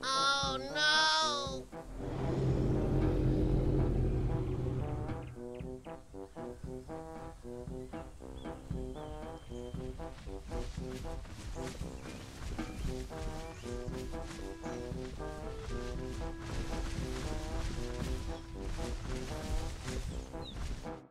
Oh no!